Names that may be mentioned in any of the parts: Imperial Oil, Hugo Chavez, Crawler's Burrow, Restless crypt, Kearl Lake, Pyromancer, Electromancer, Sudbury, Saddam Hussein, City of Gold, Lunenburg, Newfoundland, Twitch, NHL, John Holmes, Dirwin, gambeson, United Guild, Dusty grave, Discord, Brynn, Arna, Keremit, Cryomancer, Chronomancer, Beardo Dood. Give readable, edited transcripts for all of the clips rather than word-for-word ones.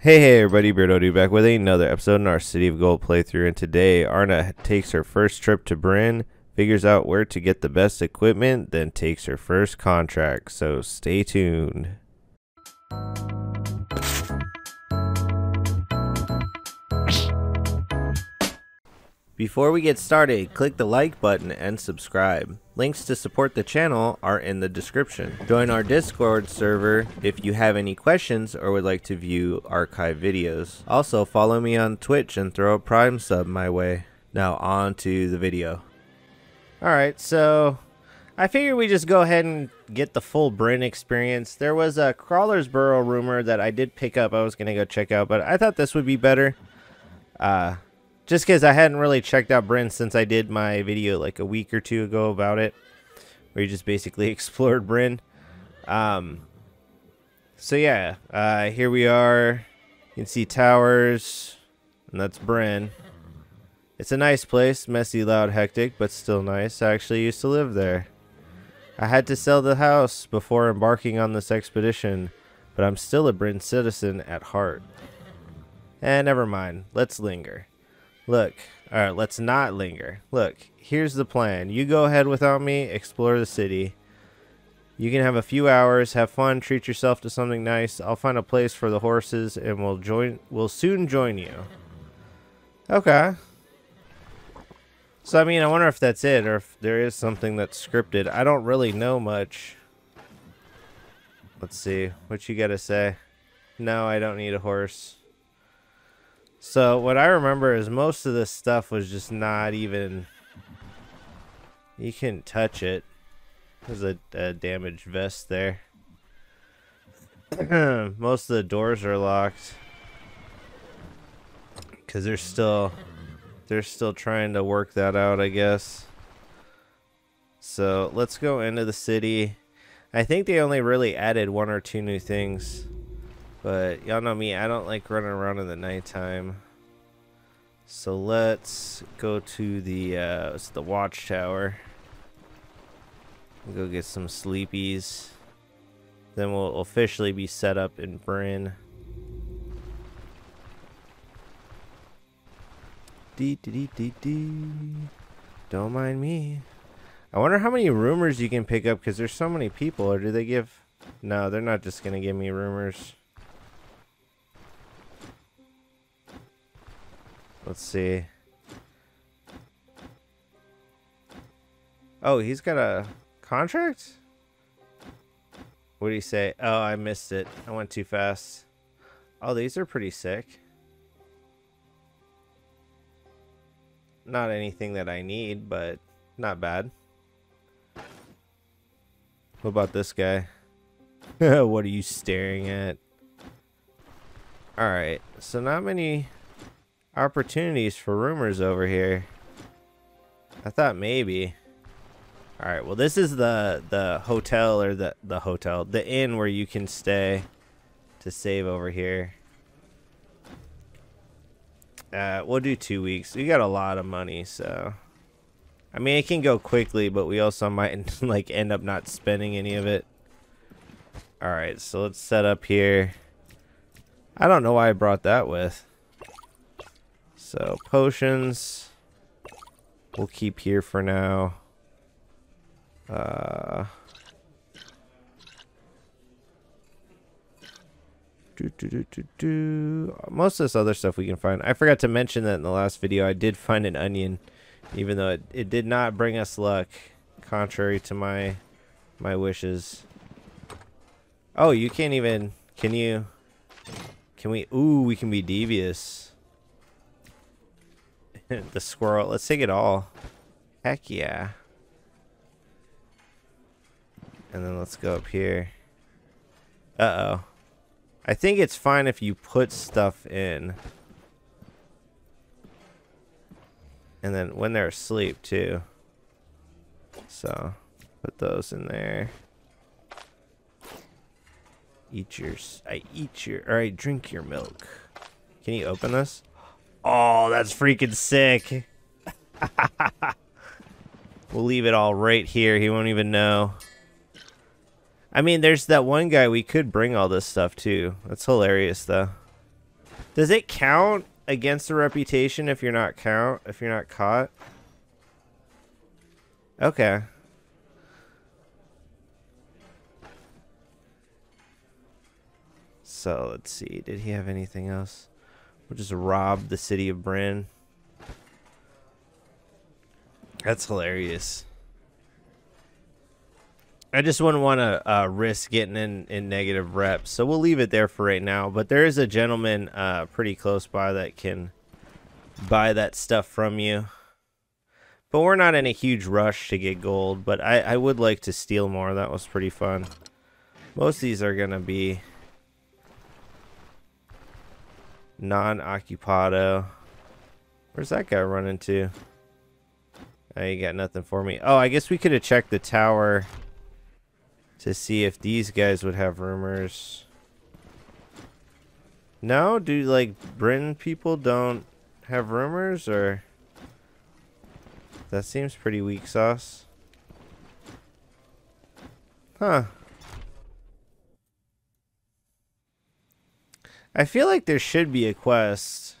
Hey everybody, Beardo Dood back with another episode in our City of Gold playthrough, and today Arna takes her first trip to Brynn, figures out where to get the best equipment, then takes her first contract, so stay tuned. Before we get started, click the like button and subscribe. Links to support the channel are in the description. Join our Discord server if you have any questions or would like to view archive videos. Also, follow me on Twitch and throw a Prime sub my way. Now on to the video. Alright, so I figured we just go ahead and get the full Brynn experience. There was a Crawler's Burrow rumor that I did pick up. I was going to go check out, but I thought this would be better. Just because I hadn't really checked out Brynn since I did my video like a week or two ago about it, where you just basically explored Brynn. So yeah, here we are. You can see towers, and that's Brynn. It's a nice place, messy, loud, hectic, but still nice. I actually used to live there. I had to sell the house before embarking on this expedition, but I'm still a Brynn citizen at heart. Eh, never mind. Let's linger. Look, all right, let's not linger. Look, here's the plan. You go ahead without me, explore the city. You can have a few hours, have fun, treat yourself to something nice. I'll find a place for the horses and we'll soon join you. Okay. So, I mean, I wonder if that's it or if there is something that's scripted. I don't really know much. Let's see what you gotta say. No, I don't need a horse. So what I remember is most of this stuff was just not even, you couldn't touch it. There's a damaged vest there. Most of the doors are locked because they're still trying to work that out, I guess. So let's go into the city. I think they only really added one or two new things. But y'all know me, I don't like running around in the nighttime. So let's go to the watchtower. We'll go get some sleepies. Then we'll officially be set up in Brynn. Don't mind me. I wonder how many rumors you can pick up because there's so many people. Or do they give? No, they're not just gonna give me rumors. Let's see. Oh, he's got a contract? What do you say? Oh, I missed it. I went too fast. Oh, these are pretty sick. Not anything that I need, but not bad. What about this guy? What are you staring at? Alright, so not many opportunities for rumors over here. I thought maybe. All right, well, this is the hotel, or the inn where you can stay to save over here. We'll do 2 weeks. We got a lot of money, so I mean, it can go quickly, but we also might like end up not spending any of it. All right, so let's set up here. I don't know why I brought that with. So potions, we'll keep here for now. Most of this other stuff we can find. I forgot to mention that in the last video, I did find an onion, even though it did not bring us luck, contrary to my wishes. Oh, you can't even, can you? Can we? Ooh, we can be devious. The squirrel. Let's take it all. Heck yeah. And then let's go up here. Uh-oh. I think it's fine if you put stuff in. And then when they're asleep, too. So, put those in there. Alright, drink your milk. Can you open this? Oh, that's freaking sick. We'll leave it all right here. He won't even know. I mean, there's that one guy we could bring all this stuff to. That's hilarious, though. Does it count against the reputation if you're not caught? Okay. So let's see. Did he have anything else? We'll just rob the city of Brynn. That's hilarious. I just wouldn't want to risk getting in negative reps, so we'll leave it there for right now. But there is a gentleman pretty close by that can buy that stuff from you. But we're not in a huge rush to get gold, but I would like to steal more. That was pretty fun. Most of these are going to be non-occupado. Where's that guy running to? I ain't got nothing for me. Oh, I guess we could have checked the tower to see if these guys would have rumors. No? Do, like, Brynn people don't have rumors, or... That seems pretty weak sauce. Huh. I feel like there should be a quest.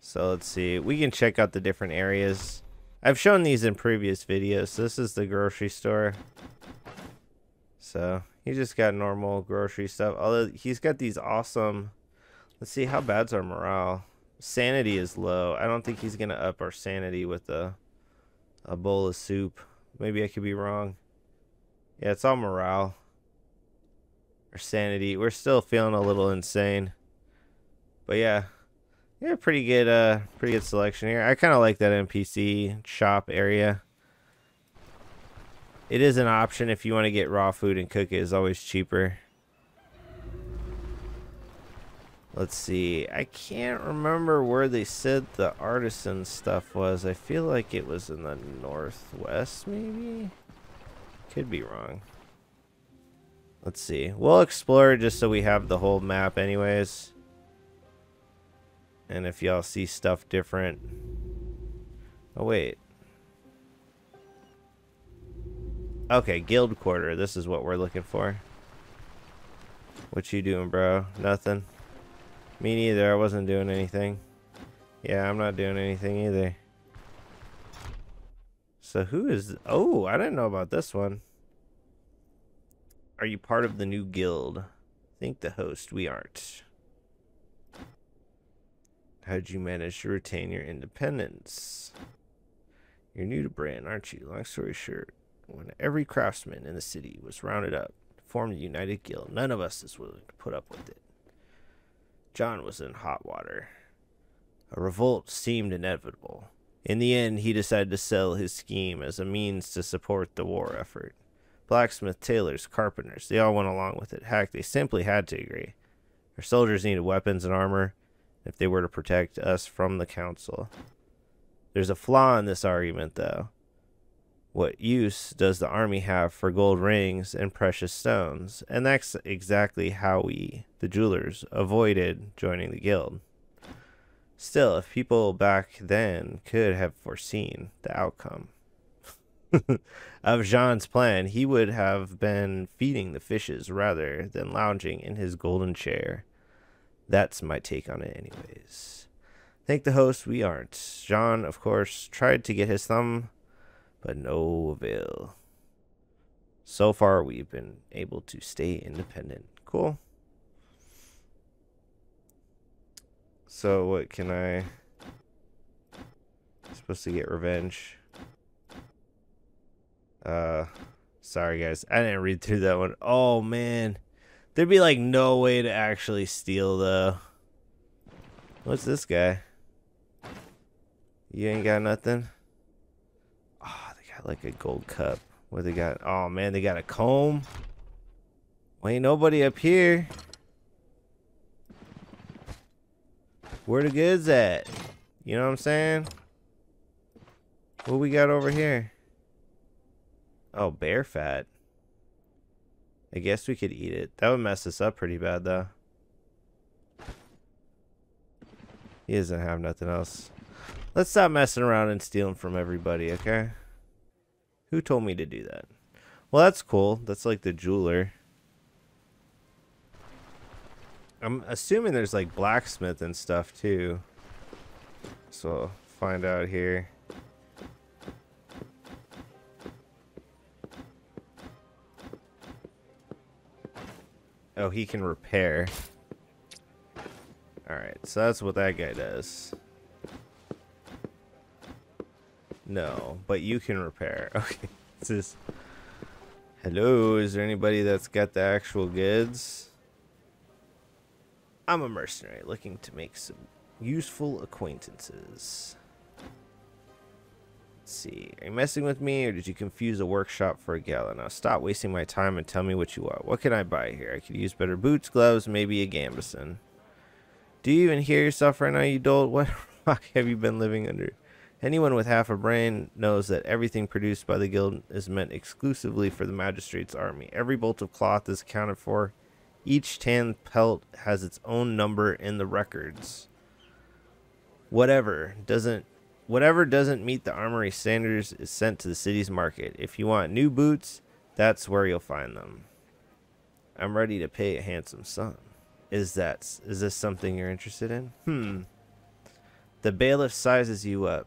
So let's see. We can check out the different areas. I've shown these in previous videos. This is the grocery store. So he just got normal grocery stuff. Although he's got these awesome... Let's see, how bad's our morale? Sanity is low. I don't think he's gonna up our sanity with a bowl of soup. Maybe I could be wrong. Yeah, it's all morale or sanity. We're still feeling a little insane, but yeah, pretty good selection here. I kind of like that NPC shop area. It is an option if you want to get raw food and cook it. It's always cheaper. Let's see. I can't remember where they said the artisan stuff was. I feel like it was in the northwest, maybe? Could be wrong. Let's see. We'll explore just so we have the whole map anyways. And if y'all see stuff different... Oh, wait. Okay, guild quarter. This is what we're looking for. What you doing, bro? Nothing. Me neither. I wasn't doing anything. Yeah, I'm not doing anything either. So who is... Oh, I didn't know about this one. Are you part of the new guild? Thank the host. We aren't. How'd you manage to retain your independence? You're new to Brynn, aren't you? Long story short, when every craftsman in the city was rounded up to form the United Guild, none of us is willing to put up with it. John was in hot water. A revolt seemed inevitable. In the end, he decided to sell his scheme as a means to support the war effort. Blacksmith, tailors, carpenters, they all went along with it. Heck, they simply had to agree. Our soldiers needed weapons and armor if they were to protect us from the council. There's a flaw in this argument, though. What use does the army have for gold rings and precious stones? And that's exactly how we, the jewelers, avoided joining the guild. Still, if people back then could have foreseen the outcome of Jean's plan, he would have been feeding the fishes rather than lounging in his golden chair. That's my take on it anyways. Thank the host, we aren't. Jean, of course, tried to get his thumb, but no avail. So far, we've been able to stay independent. Cool. So what can I... I'm supposed to get revenge. Sorry, guys. I didn't read through that one. Oh, man. There'd be, like, no way to actually steal, though. What's this guy? You ain't got nothing? Like a gold cup. What they got? Oh man, they got a comb. Well, ain't nobody up here. Where the goods at? You know what I'm saying? What we got over here? Oh, bear fat. I guess we could eat it. That would mess us up pretty bad though. He doesn't have nothing else. Let's stop messing around and stealing from everybody, okay? Who told me to do that? Well, that's cool. That's like the jeweler. I'm assuming there's like blacksmith and stuff too. So I'll find out here. Oh, he can repair. Alright, so that's what that guy does. No, but you can repair. Okay, this is... Hello, is there anybody that's got the actual goods? I'm a mercenary looking to make some useful acquaintances. Let's see, are you messing with me or did you confuse a workshop for a gala? Now stop wasting my time and tell me what you want. What can I buy here? I could use better boots, gloves, maybe a gambeson. Do you even hear yourself right now, you dolt? What rock have you been living under? Anyone with half a brain knows that everything produced by the guild is meant exclusively for the magistrate's army. Every bolt of cloth is accounted for. Each tan pelt has its own number in the records. Whatever doesn't meet the armory standards is sent to the city's market. If you want new boots, that's where you'll find them. I'm ready to pay a handsome sum. Is this something you're interested in? The bailiff sizes you up,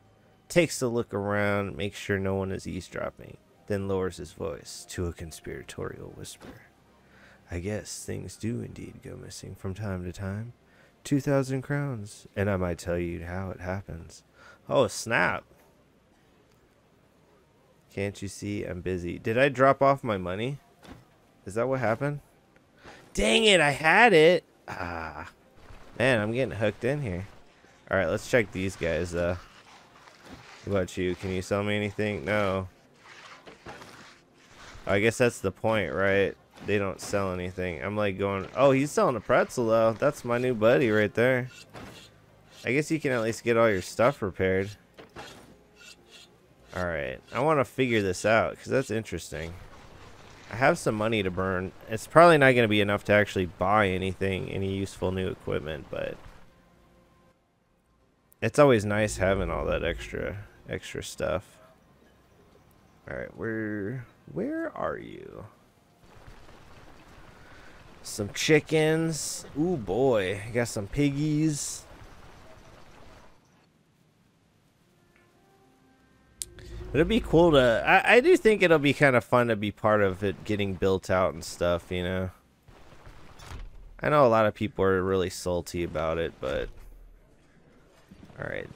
takes a look around, makes sure no one is eavesdropping, then lowers his voice to a conspiratorial whisper. I guess things do indeed go missing from time to time. 2,000 crowns, and I might tell you how it happens. Oh, snap. Can't you see I'm busy? Did I drop off my money? Is that what happened? Dang it, I had it. Ah, man, I'm getting hooked in here. All right, let's check these guys. What about you? Can you sell me anything? No. I guess that's the point, right? They don't sell anything. I'm like going, oh, he's selling a pretzel though. That's my new buddy right there. I guess you can at least get all your stuff repaired. All right, I want to figure this out because that's interesting. I have some money to burn. It's probably not going to be enough to actually buy anything, any useful new equipment, but it's always nice having all that extra stuff. All right, where are you? Some chickens. Ooh boy, I got some piggies. It'd be cool to... I do think it'll be kind of fun to be part of it getting built out and stuff, you know? I know a lot of people are really salty about it, but... Alright,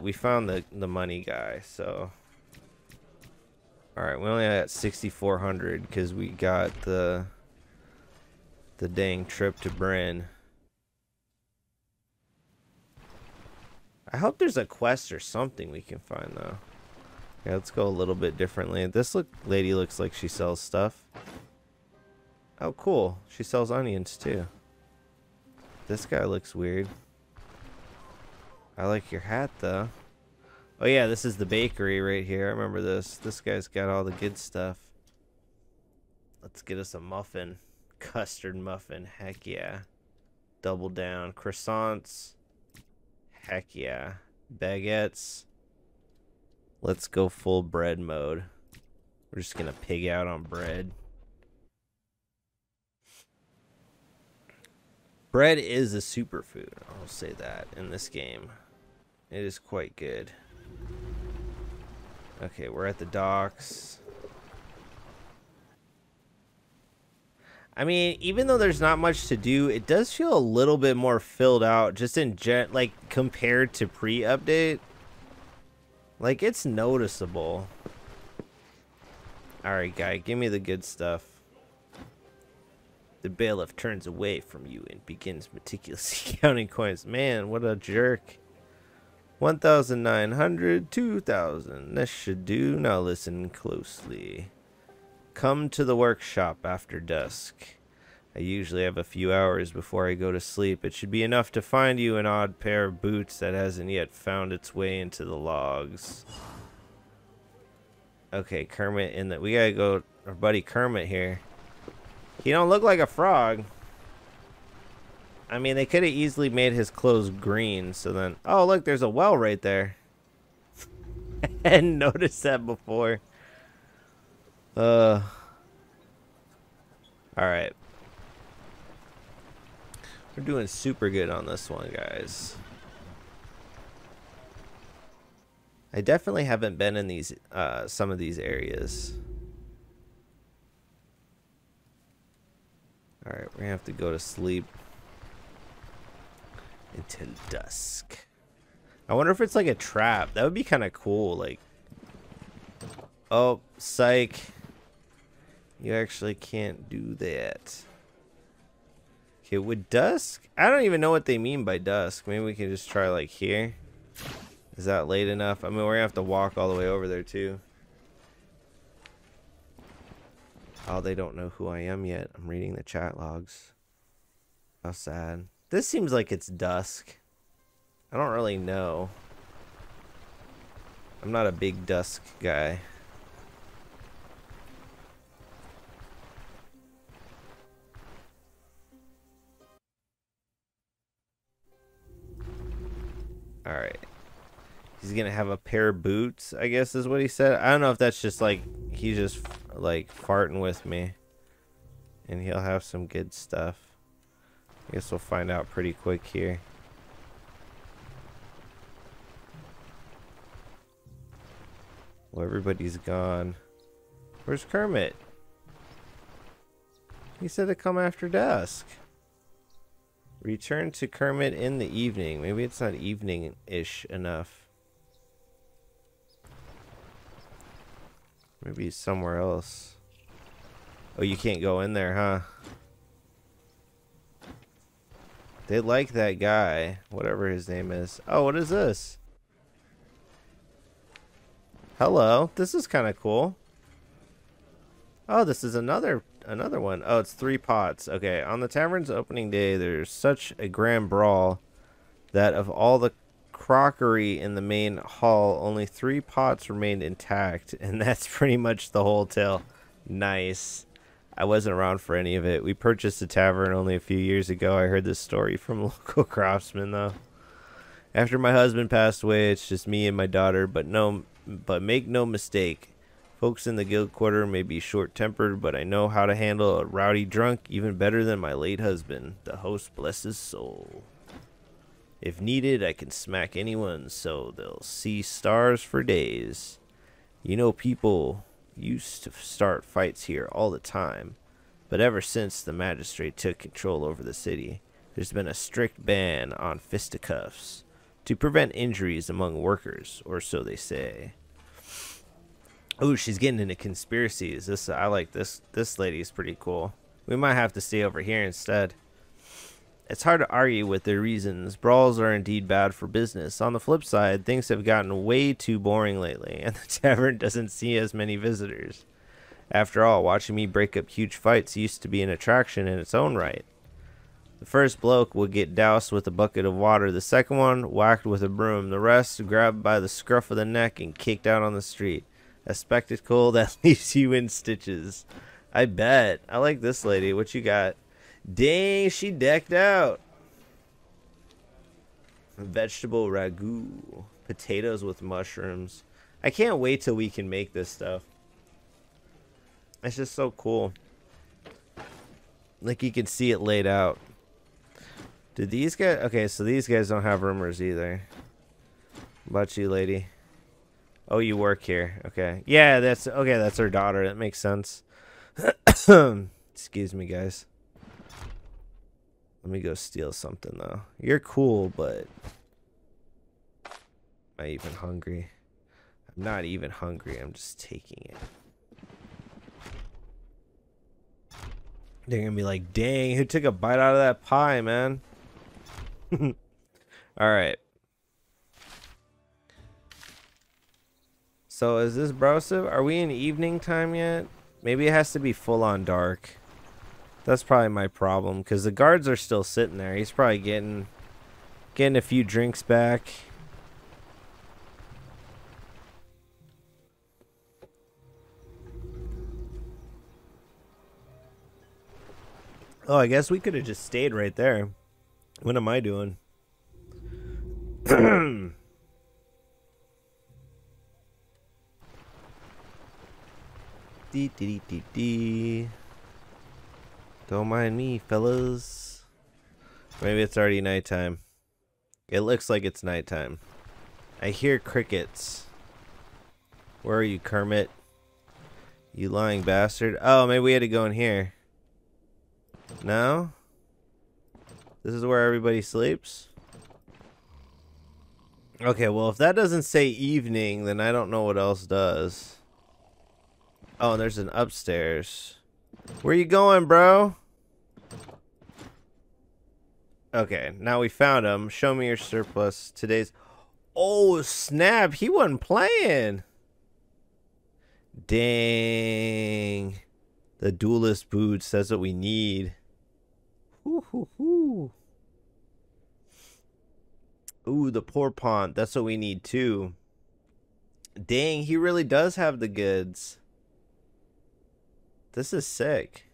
we found the money guy, so... Alright, we only got 6,400 because we got the dang trip to Brynn. I hope there's a quest or something we can find, though. Yeah, let's go a little bit differently. This lady looks like she sells stuff. Oh, cool. She sells onions, too. This guy looks weird. I like your hat, though. Oh, yeah, this is the bakery right here. I remember this. This guy's got all the good stuff. Let's get us a muffin. Custard muffin. Heck, yeah. Double down. Croissants. Heck, yeah. Baguettes. Let's go full bread mode. We're just gonna pig out on bread. Bread is a superfood, I'll say that, in this game. It is quite good. Okay, we're at the docks. I mean, even though there's not much to do, it does feel a little bit more filled out, just in general, like, compared to pre-update. Like, it's noticeable. Alright, guy, give me the good stuff. The bailiff turns away from you and begins meticulously counting coins. Man, what a jerk. 1,900, 2,000. This should do. Now listen closely. Come to the workshop after dusk. I usually have a few hours before I go to sleep. It should be enough to find you an odd pair of boots that hasn't yet found its way into the logs. Okay, Kermit in that. We gotta go, our buddy Kermit here. He don't look like a frog. I mean, they could have easily made his clothes green, so then... Oh, look, there's a well right there. I hadn't noticed that before. Alright. We're doing super good on this one, guys. I definitely haven't been in these some of these areas. All right, we're gonna have to go to sleep until dusk. I wonder if it's like a trap. That would be kind of cool. Like, oh, psych. You actually can't do that. Okay, with dusk? I don't even know what they mean by dusk. Maybe we can just try like here. Is that late enough? I mean, we're gonna have to walk all the way over there too. Oh, they don't know who I am yet. I'm reading the chat logs. How sad. This seems like it's dusk. I don't really know. I'm not a big dusk guy. All right. He's gonna have a pair of boots, I guess is what he said. I don't know if that's just like, he's just like farting with me. And he'll have some good stuff. I guess we'll find out pretty quick here. Well, everybody's gone. Where's Keremit? He said to come after dusk. Return to Keremit in the evening. Maybe it's not evening-ish enough. Maybe he's somewhere else. Oh, you can't go in there, huh? They like that guy, whatever his name is. Oh, what is this? Hello, this is kind of cool. Oh, this is another one. Oh, it's three pots. Okay, on the tavern's opening day, there's such a grand brawl that of all the crockery in the main hall, only 3 pots remained intact, and that's pretty much the whole tale. Nice. I wasn't around for any of it. We purchased the tavern only a few years ago. I heard this story from local craftsmen, though. After my husband passed away, it's just me and my daughter, but make no mistake, folks in the guild quarter may be short-tempered, but I know how to handle a rowdy drunk even better than my late husband. The host bless his soul. If needed, I can smack anyone so they'll see stars for days. You know, people used to start fights here all the time, but ever since the magistrate took control over the city, there's been a strict ban on fisticuffs to prevent injuries among workers, or so they say. Oh, she's getting into conspiracies. I like this. This lady is pretty cool. We might have to stay over here instead. It's hard to argue with their reasons. Brawls are indeed bad for business. On the flip side, things have gotten way too boring lately, and the tavern doesn't see as many visitors. After all, watching me break up huge fights used to be an attraction in its own right. The first bloke would get doused with a bucket of water, the second one whacked with a broom, the rest grabbed by the scruff of the neck and kicked out on the street. A spectacle that leaves you in stitches. I bet. I like this lady. What you got? Dang, she decked out. Vegetable ragu. Potatoes with mushrooms. I can't wait till we can make this stuff. It's just so cool. Like, you can see it laid out. Did these guys... Okay, so these guys don't have rumors either. What about you, lady? Oh, you work here. Okay. Yeah, that's... Okay, that's her daughter. That makes sense. Excuse me, guys. Let me go steal something, though. You're cool, but... Am I even hungry? I'm not even hungry. I'm just taking it. They're gonna be like, dang, who took a bite out of that pie, man? Alright. So, is this browsive? Are we in evening time yet? Maybe it has to be full-on dark. That's probably my problem, because the guards are still sitting there. He's probably getting a few drinks back. Oh, I guess we could have just stayed right there. What am I doing? Dee dee dee dee. Don't mind me, fellas. Maybe it's already nighttime. It looks like it's nighttime. I hear crickets. Where are you, Kermit? You lying bastard. Oh, maybe we had to go in here. No? This is where everybody sleeps? Okay, well, if that doesn't say evening, then I don't know what else does. Oh, and there's an upstairs. Where you going, bro? Okay, now we found him. Show me your surplus. Today's... Oh, snap! He wasn't playing! Dang. The duelist boots. Says what we need. Ooh, the porpont. That's what we need, too. Dang, he really does have the goods. This is sick.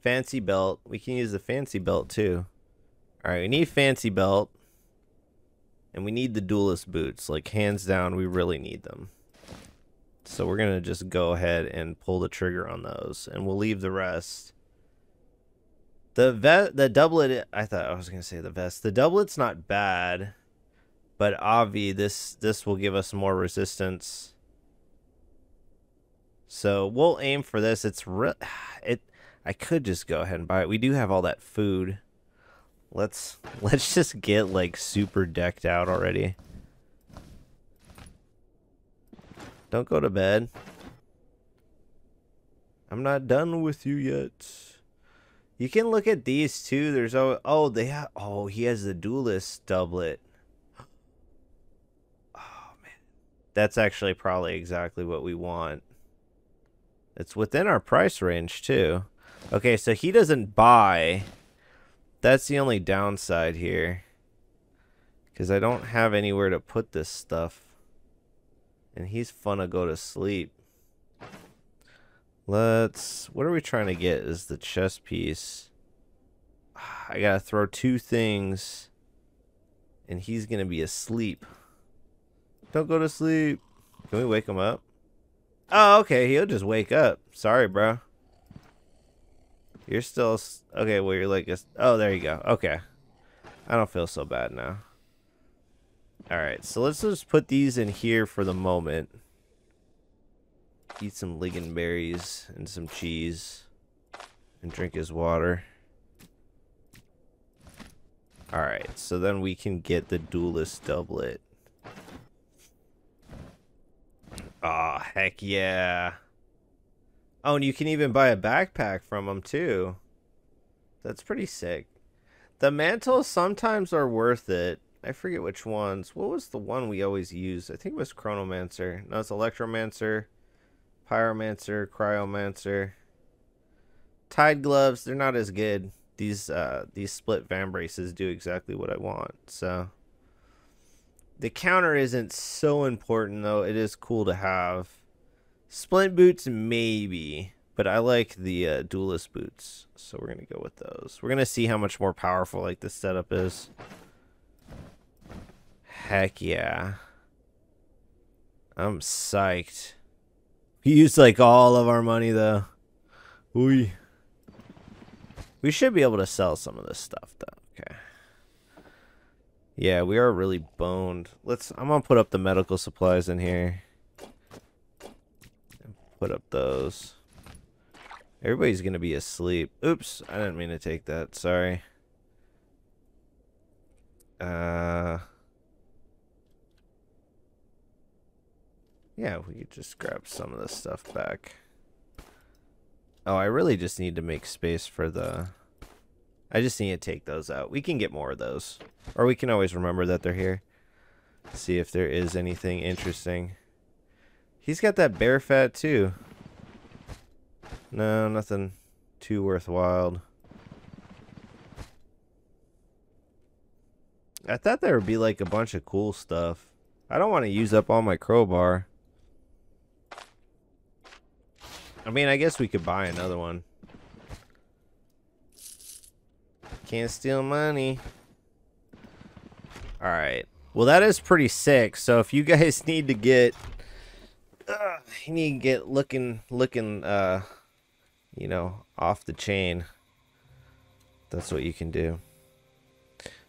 Fancy belt. We can use the fancy belt, too. Alright, we need fancy belt. And we need the duelist boots. Like, hands down, we really need them. So we're going to just go ahead and pull the trigger on those. And we'll leave the rest. The doublet... I thought I was going to say the vest. The doublet's not bad. But obvi, this will give us more resistance. So we'll aim for this. I could just go ahead and buy it. We do have all that food. Let's just get like super decked out already. Don't go to bed. I'm not done with you yet. You can look at these too. There's he has the duelist doublet. Oh man. That's actually probably exactly what we want. It's within our price range too. Okay, so he doesn't buy. That's the only downside here. Because I don't have anywhere to put this stuff. And he's fun to go to sleep. What are we trying to get is the chess piece. I gotta throw two things. And he's gonna be asleep. Don't go to sleep. Can we wake him up? Oh, okay. He'll just wake up. Sorry, bro. You're still... Okay, well, you're like... Oh, there you go. Okay. I don't feel so bad now. Alright, so let's just put these in here for the moment. Eat some lingonberries and some cheese. And drink his water. Alright, so then we can get the duelist doublet. Aw, heck yeah. Oh, and you can even buy a backpack from them, too. That's pretty sick. The mantles sometimes are worth it. I forget which ones. What was the one we always used? I think it was Chronomancer. No, it's Electromancer, Pyromancer, Cryomancer. Tide gloves, they're not as good. These split van braces do exactly what I want, so... The counter isn't so important, though. It is cool to have. Splint boots, maybe, but I like the duelist boots, so we're gonna go with those. We're gonna see how much more powerful like this setup is. Heck yeah, I'm psyched. We used like all of our money though. Ooh, we should be able to sell some of this stuff though. Okay. Yeah, we are really boned. I'm gonna put up the medical supplies in here. Put up those. Everybody's gonna be asleep. Oops, I didn't mean to take that. Sorry. Yeah, we could just grab some of this stuff back. Oh, I really just need to make space for the... I just need to take those out. We can get more of those. Or we can always remember that they're here. See if there is anything interesting. He's got that bear fat too. No, nothing too worthwhile. I thought there would be like a bunch of cool stuff. I don't want to use up all my crowbar. I mean, I guess we could buy another one. Can't steal money. Alright. Well, that is pretty sick. So if you guys need to get... you need to get looking you know, off the chain. That's what you can do.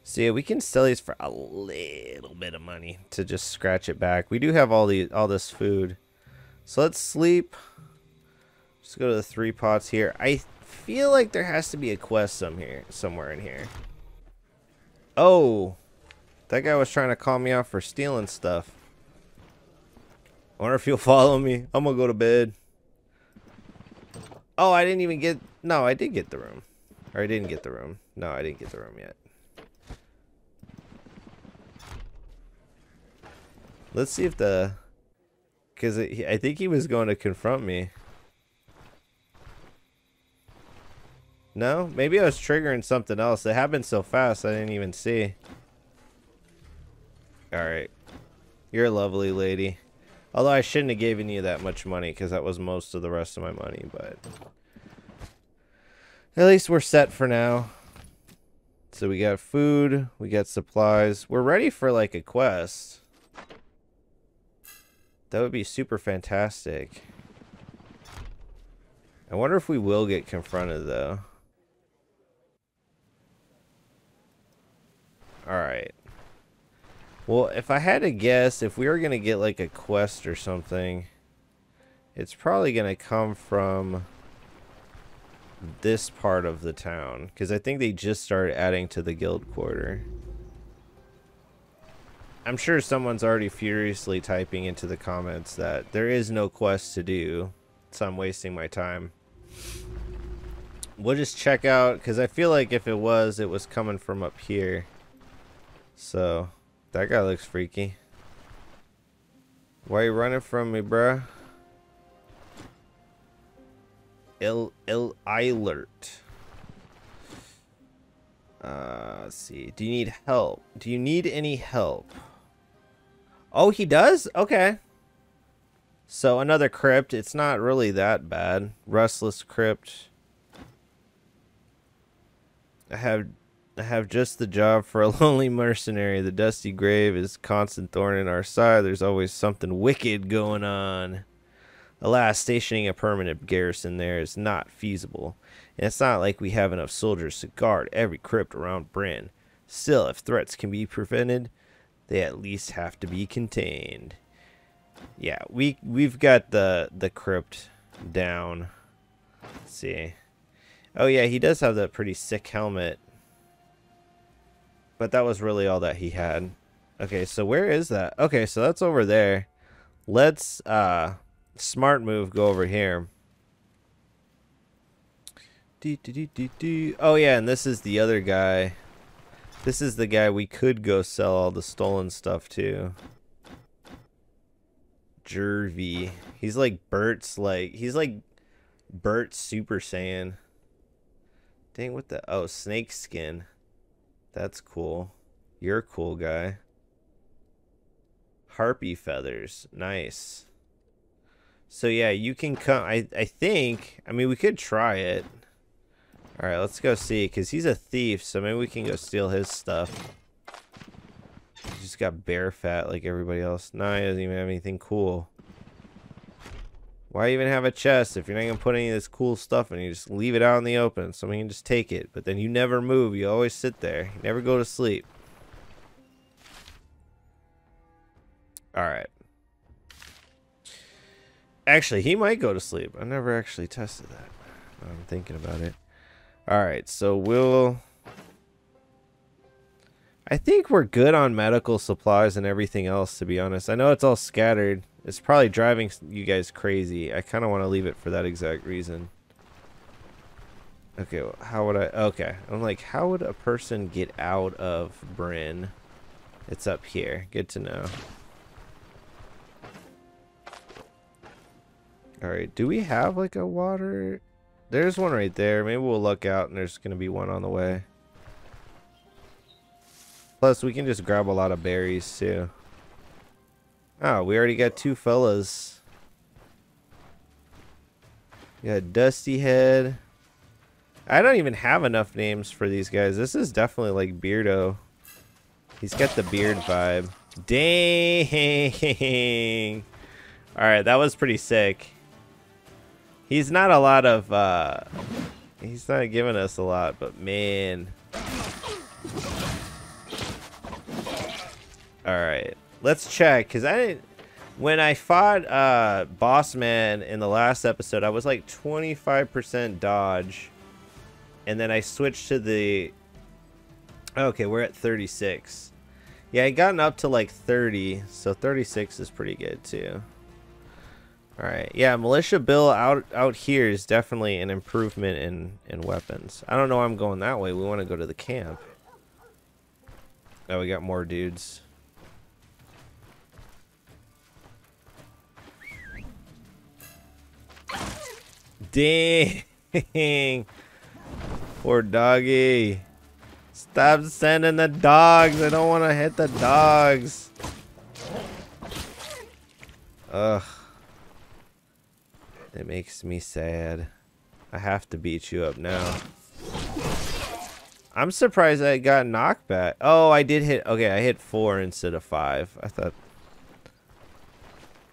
So yeah, we can sell these for a little bit of money to just scratch it back. We do have all this food. So let's sleep. Just go to the 3 pots here. I feel like there has to be a quest somewhere in here. Oh, that guy was trying to call me out for stealing stuff. I wonder if you'll follow me. I'm gonna go to bed. Oh, I didn't even get... No, I did get the room. Or I didn't get the room. No, I didn't get the room yet. Let's see if the... Because I think he was going to confront me. No? Maybe I was triggering something else. It happened so fast I didn't even see. Alright. You're a lovely lady. Although I shouldn't have given you that much money because that was most of the rest of my money, but at least we're set for now. So we got food, we got supplies. We're ready for like a quest. That would be super fantastic. I wonder if we will get confronted though. All right. Well, if I had to guess, if we were going to get like a quest or something, it's probably going to come from this part of the town. Because I think they just started adding to the guild quarter. I'm sure someone's already furiously typing into the comments that there is no quest to do, so I'm wasting my time. We'll just check out, because I feel like if it was coming from up here. So... That guy looks freaky. Why are you running from me, bruh? Alert. Let's see. Do you need help? Do you need any help? Oh, he does? Okay. So another crypt. It's not really that bad. Restless crypt. I have just the job for a lonely mercenary. The dusty grave is constant thorn in our side. There's always something wicked going on. Alas, stationing a permanent garrison there is not feasible. And it's not like we have enough soldiers to guard every crypt around Brynn. Still, if threats can be prevented, they at least have to be contained. Yeah, we've got the crypt down. Let's see. Oh yeah, he does have that pretty sick helmet. But that was really all that he had. Okay, so where is that? Okay, so that's over there. Let's, smart move, go over here. Oh, yeah, and this is the other guy. This is the guy we could go sell all the stolen stuff to. Jervy. He's like Bert's, like... He's like Bert's Super Saiyan. Dang, what the... Oh, snake skin. That's cool. You're a cool guy. Harpy feathers. Nice. So yeah, you can come. I think. I mean, we could try it. Alright, let's go see. Because he's a thief. So maybe we can go steal his stuff. He's just got bear fat like everybody else. No, he doesn't even have anything cool. Why even have a chest if you're not going to put any of this cool stuff in? You just leave it out in the open. Someone can just take it. But then you never move. You always sit there. You never go to sleep. Alright. Actually, he might go to sleep. I never actually tested that. I'm thinking about it. Alright, so we'll... I think we're good on medical supplies and everything else, to be honest. I know it's all scattered. It's probably driving you guys crazy. I kind of want to leave it for that exact reason. Okay, well, how would I... Okay, I'm like, how would a person get out of Brynn? It's up here. Good to know. Alright, do we have like a water... There's one right there. Maybe we'll luck out and there's going to be one on the way. Plus, we can just grab a lot of berries, too. Oh, we already got 2 fellas. We got Dusty Head. I don't even have enough names for these guys. This is definitely like Beardo. He's got the beard vibe. Dang! Alright, that was pretty sick. He's not a lot of... He's not giving us a lot, but man... Alright. Let's check, because I didn't... When I fought Boss Man in the last episode, I was like 25% dodge. And then I switched to the... Okay, we're at 36. Yeah, I gotten up to like 30, so 36 is pretty good too. Alright, yeah, Militia Bill out here is definitely an improvement in weapons. I don't know why I'm going that way. We want to go to the camp. Oh, we got more dudes. Dang. Poor doggy. Stop sending the dogs. I don't want to hit the dogs. Ugh. It makes me sad. I have to beat you up now. I'm surprised I got knocked back. Oh, I did hit. Okay, I hit 4 instead of 5. I thought.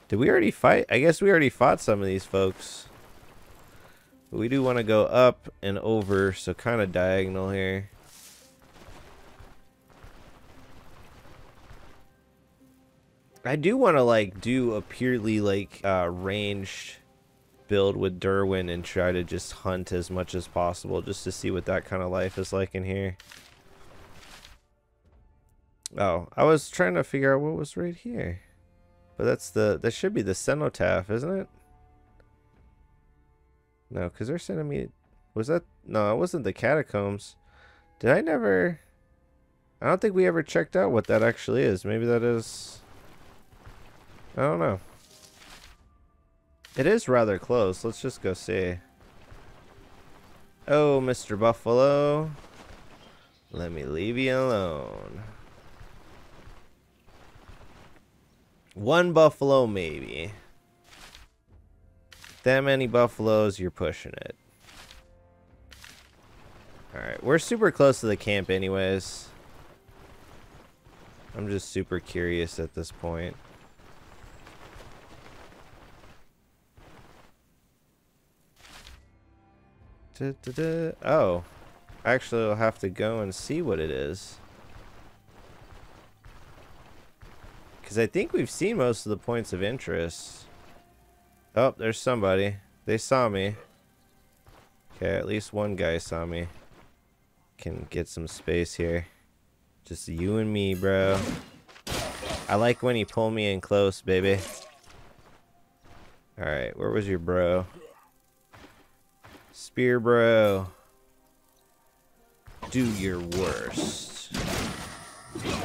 Did we already fight? I guess we already fought some of these folks. But we do want to go up and over, so kind of diagonal here. I do want to like do a purely like ranged build with Dirwin and try to just hunt as much as possible, just to see what that kind of life is like in here. Oh, I was trying to figure out what was right here, but that's the, that should be the cenotaph, isn't it? No, because they're sending me, was that, no, it wasn't the catacombs. Did I never, I don't think we ever checked out what that actually is. Maybe that is, I don't know. It is rather close. Let's just go see. Oh, Mr. Buffalo. Let me leave you alone. One buffalo, maybe. That many buffaloes, you're pushing it. Alright, we're super close to the camp anyways. I'm just super curious at this point. Oh, actually I'll have to go and see what it is, because I think we've seen most of the points of interest. Oh, there's somebody. They saw me. Okay, at least one guy saw me. Can get some space here. Just you and me, bro. I like when you pull me in close, baby. Alright, where was your bro? Spear bro, do your worst.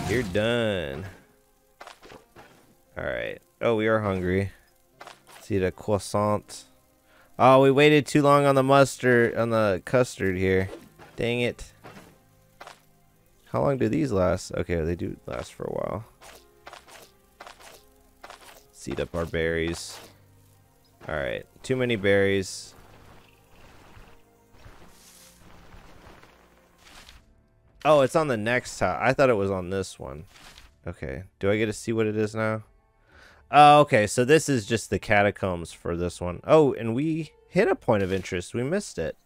You're done. All right. Oh, we are hungry. Let's eat a croissant. Oh, we waited too long on the mustard, on the custard here. Dang it. How long do these last? Okay, they do last for a while. Let's eat up our berries. All right, too many berries. Oh, it's on the next top. I thought it was on this one. Okay. Do I get to see what it is now? Oh, okay. So this is just the catacombs for this one. Oh, and we hit a point of interest. We missed it.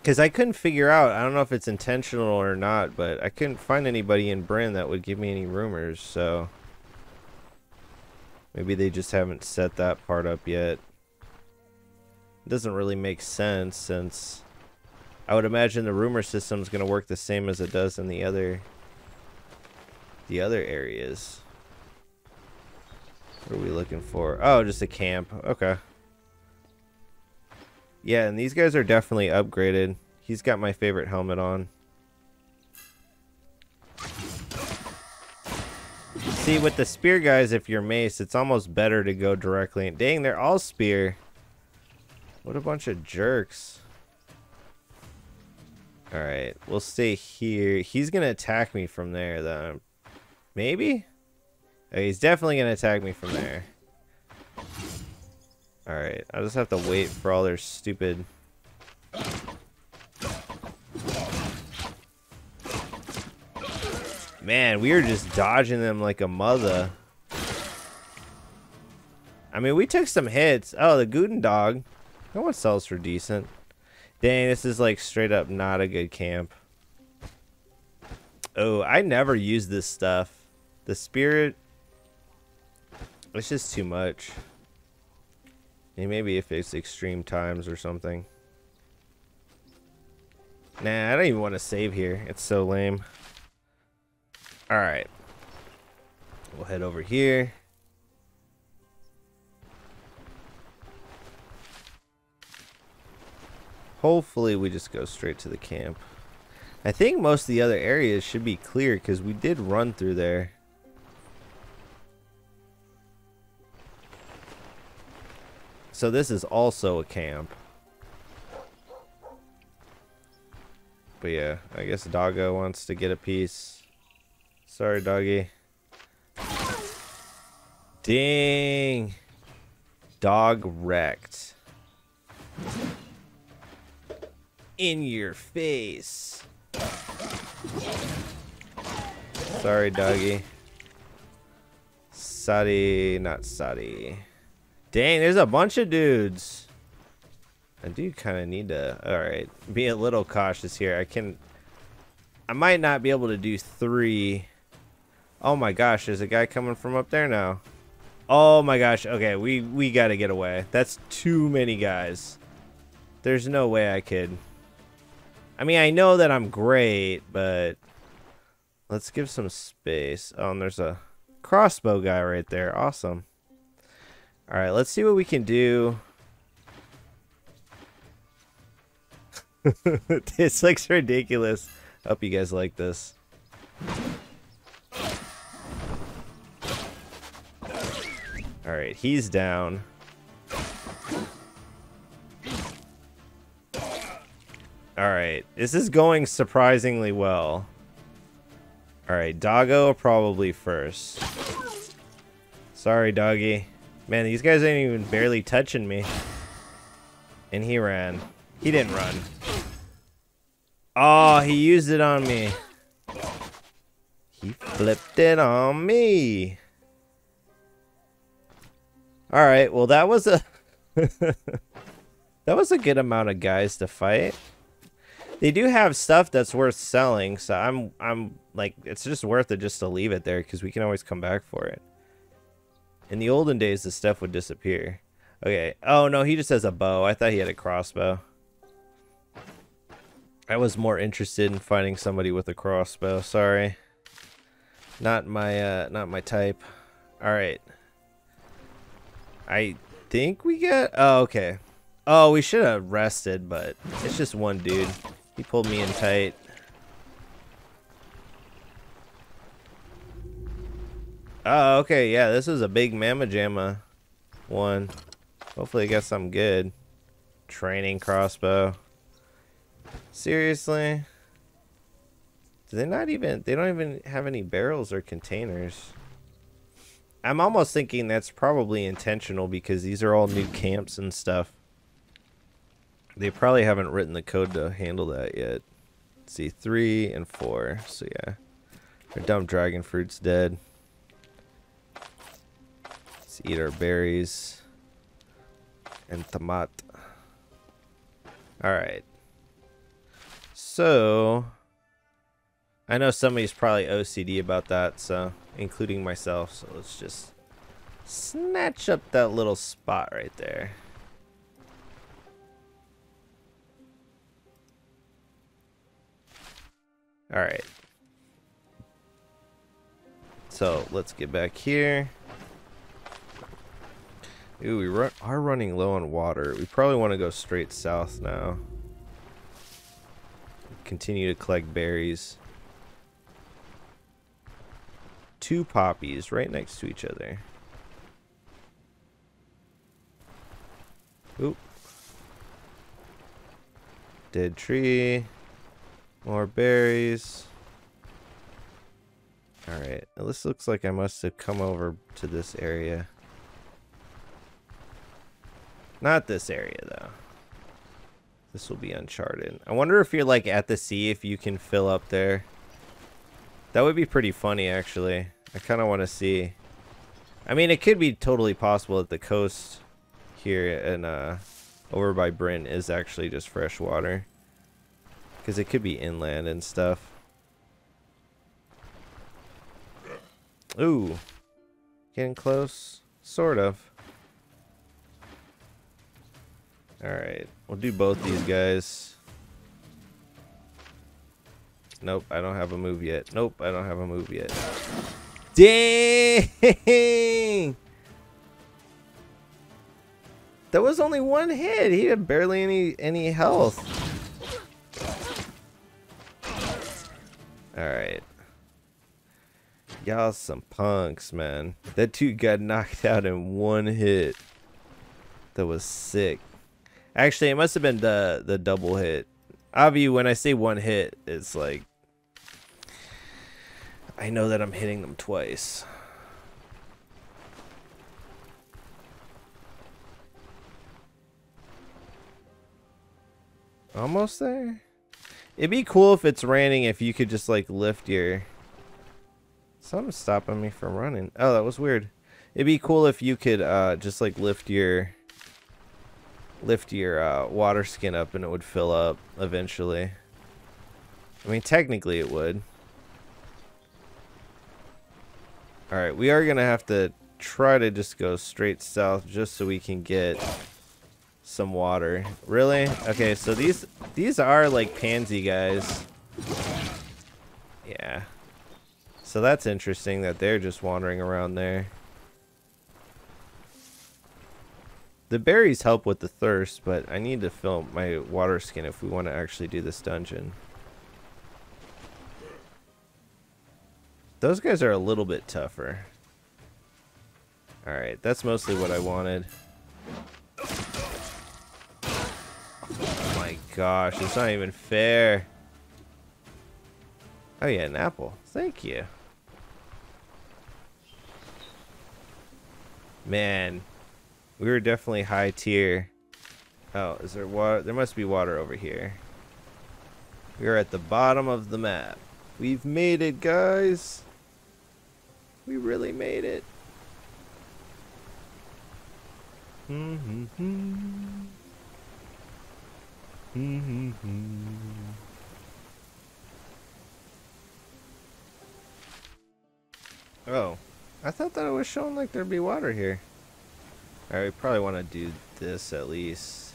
Because I couldn't figure out. I don't know if it's intentional or not, but I couldn't find anybody in Brynn that would give me any rumors. So maybe they just haven't set that part up yet. Doesn't really make sense, since I would imagine the rumor system is going to work the same as it does in the other areas. What are we looking for? Oh, just a camp. Okay. Yeah, and these guys are definitely upgraded. He's got my favorite helmet on. See, with the spear guys, if you're mace, it's almost better to go directly. And dang, they're all spear. What a bunch of jerks. Alright, we'll stay here. He's going to attack me from there, though. Maybe? Oh, he's definitely going to attack me from there. Alright, I'll just have to wait for all their stupid... Man, we were just dodging them like a mother. I mean, we took some hits. Oh, the Gooden Dog. No one sells for decent. Dang, this is like straight up not a good camp. Oh, I never use this stuff. The spirit, it's just too much. And maybe if it's extreme times or something. Nah, I don't even want to save here. It's so lame. Alright. We'll head over here. Hopefully we just go straight to the camp. I think most of the other areas should be clear because we did run through there. So this is also a camp. But yeah, I guess Doggo wants to get a piece. Sorry, doggy. Dang. Dog wrecked. In your face. Sorry, doggy. Sadi, not Sadi. Dang, there's a bunch of dudes. I do kind of need to, alright, be a little cautious here. I might not be able to do three. Oh my gosh, there's a guy coming from up there now. Oh my gosh, okay, we gotta get away. That's too many guys. There's no way I could. I mean, I know that I'm great, but let's give some space. Oh, and there's a crossbow guy right there. Awesome. All right, let's see what we can do. This looks ridiculous. I hope you guys like this. All right, he's down. Alright, this is going surprisingly well. Alright, Doggo probably first. Sorry, doggy. Man, these guys ain't even barely touching me. And he ran. He didn't run. Oh, he used it on me. He flipped it on me. Alright, well that was a... that was a good amount of guys to fight. They do have stuff that's worth selling, so I'm like, it's just worth it just to leave it there because we can always come back for it. In the olden days, the stuff would disappear. Okay. Oh no, he just has a bow. I thought he had a crossbow. I was more interested in finding somebody with a crossbow. Sorry, not my type. All right. I think we got. Oh, okay. Oh, we should have rested, but it's just one dude. He pulled me in tight. Oh, okay, yeah, this is a big Mamma Jamma one. Hopefully I got something good. Training crossbow. Seriously? Do they not even, they don't even have any barrels or containers. I'm almost thinking that's probably intentional because these are all new camps and stuff. They probably haven't written the code to handle that yet. Let's see, 3 and 4. So yeah, our dumb dragon fruit's dead. Let's eat our berries and tomat. All right. So I know somebody's probably OCD about that, so including myself. So let's just snatch up that little spot right there. All right, so let's get back here. Ooh, we are running low on water. We probably want to go straight south now. Continue to collect berries. 2 poppies right next to each other. Oop. Dead tree. More berries. Alright, this looks like I must have come over to this area. Not this area, though. This will be uncharted. I wonder if you're, like, at the sea, if you can fill up there. That would be pretty funny, actually. I kind of want to see. I mean, it could be totally possible that the coast here and over by Brynn is actually just fresh water. Because it could be inland and stuff. Ooh. Getting close. Sort of. Alright. We'll do both these guys. Nope, I don't have a move yet. Nope, I don't have a move yet. Dang! That was only one hit. He had barely any health. Alright. Y'all some punks, man. That dude got knocked out in one hit. That was sick. Actually, it must have been the double hit. Obviously, when I say one hit, it's like... I know that I'm hitting them twice. Almost there? It'd be cool if it's raining if you could just like lift your... Something's stopping me from running. Oh, that was weird. It'd be cool if you could just like lift your water skin up and it would fill up eventually. I mean, technically it would. Alright, we are going to have to try to just go straight south just so we can get some water. Really? Okay, so these are like pansy guys. Yeah. So that's interesting that they're just wandering around there. The berries help with the thirst, but I need to fill my water skin if we want to actually do this dungeon. Those guys are a little bit tougher. Alright, that's mostly what I wanted. Oh my gosh, it's not even fair. Oh yeah, an apple. Thank you. Man, we were definitely high tier. Oh, is there water? There must be water over here. We are at the bottom of the map. We've made it, guys. We really made it. Oh, I thought that it was showing like there'd be water here. Alright, we probably want to do this at least.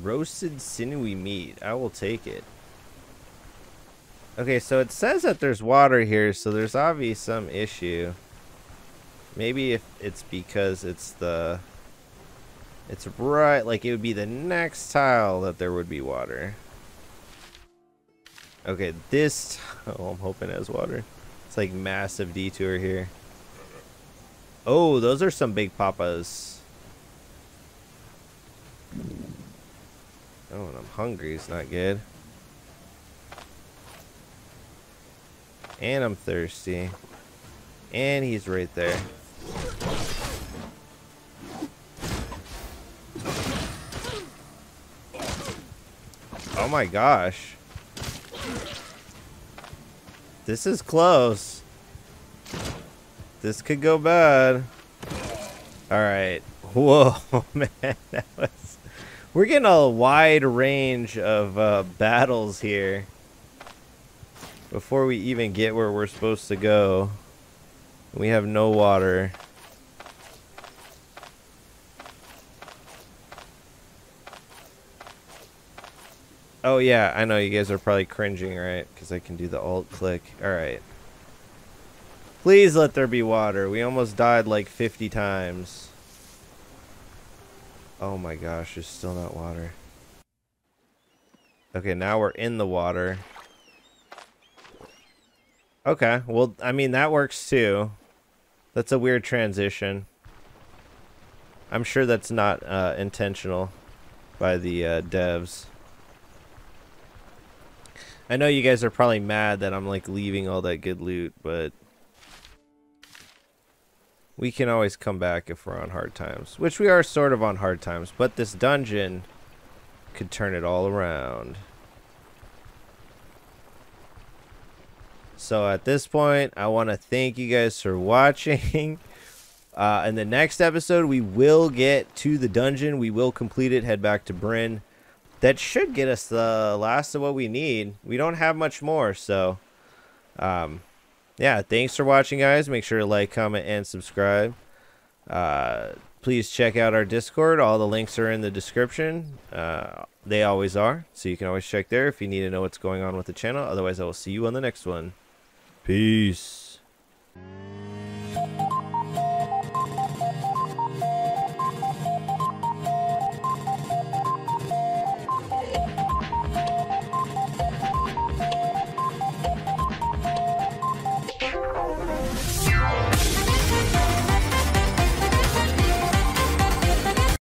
Roasted sinewy meat. I will take it. Okay, so it says that there's water here, so there's obviously some issue. Maybe if it's because it's the... It's right, like it would be the next tile that there would be water. Okay, this... Oh, I'm hoping it has water. It's like massive detour here. Oh, those are some big papas. Oh, and I'm hungry. It's not good. And I'm thirsty. And he's right there. Oh my gosh. This is close. This could go bad. Alright. Whoa, man. That was... We're getting a wide range of battles here before we even get where we're supposed to go. We have no water. Oh yeah, I know you guys are probably cringing, right? Because I can do the alt click. Alright. Please let there be water. We almost died like 50 times. Oh my gosh, there's still not water. Okay, now we're in the water. Okay, well, I mean, that works too. That's a weird transition. I'm sure that's not intentional by the devs. I know you guys are probably mad that I'm like leaving all that good loot, but we can always come back if we're on hard times, which we are sort of on hard times, but this dungeon could turn it all around. So at this point, I want to thank you guys for watching. In the next episode, we will get to the dungeon. We will complete it, head back to Brynn. That should get us the last of what we need. We don't have much more, so yeah, thanks for watching, guys. Make sure to like, comment, and subscribe. Please check out our Discord. All the links are in the description. They always are, so you can always check there if you need to know what's going on with the channel. Otherwise, I will see you on the next one. Peace.